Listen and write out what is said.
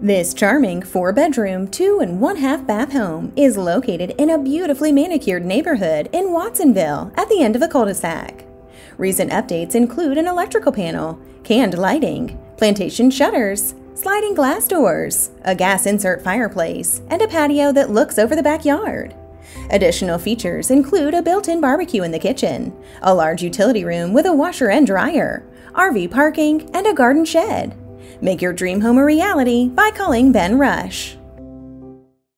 This charming 4-bedroom, 2½-bath home is located in a beautifully manicured neighborhood in Watsonville at the end of a cul-de-sac. Recent updates include an electrical panel, canned lighting, plantation shutters, sliding glass doors, a gas insert fireplace, and a patio that looks over the backyard. Additional features include a built-in barbecue in the kitchen, a large utility room with a washer and dryer, RV parking, and a garden shed. Make your dream home a reality by calling Ben Rush.